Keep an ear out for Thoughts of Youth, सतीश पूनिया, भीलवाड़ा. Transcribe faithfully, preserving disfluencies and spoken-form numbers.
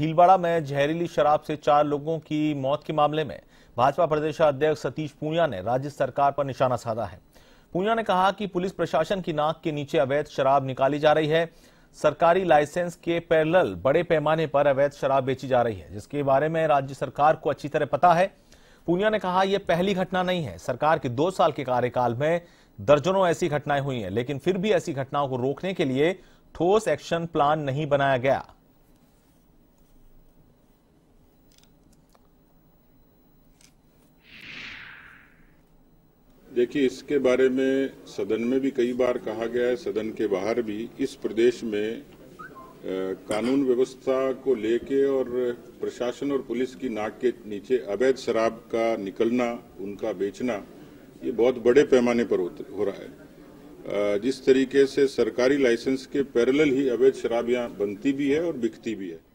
भीलवाड़ा में जहरीली शराब से चार लोगों की मौत के मामले में भाजपा प्रदेशाध्यक्ष सतीश पूनिया ने राज्य सरकार पर निशाना साधा है। पूनिया ने कहा कि पुलिस प्रशासन की नाक के नीचे अवैध शराब निकाली जा रही है। सरकारी लाइसेंस के पैरेलल बड़े पैमाने पर अवैध शराब बेची जा रही है, जिसके बारे में राज्य सरकार को अच्छी तरह पता है। पूनिया ने कहा यह पहली घटना नहीं है। सरकार के दो साल के कार्यकाल में दर्जनों ऐसी घटनाएं हुई हैं, लेकिन फिर भी ऐसी घटनाओं को रोकने के लिए ठोस एक्शन प्लान नहीं बनाया गया। देखिए, इसके बारे में सदन में भी कई बार कहा गया है, सदन के बाहर भी। इस प्रदेश में आ, कानून व्यवस्था को लेके और प्रशासन और पुलिस की नाक के नीचे अवैध शराब का निकलना, उनका बेचना, ये बहुत बड़े पैमाने पर हो रहा है। आ, जिस तरीके से सरकारी लाइसेंस के पैरेलल ही अवैध शराब यहाँ बनती भी है और बिकती भी है।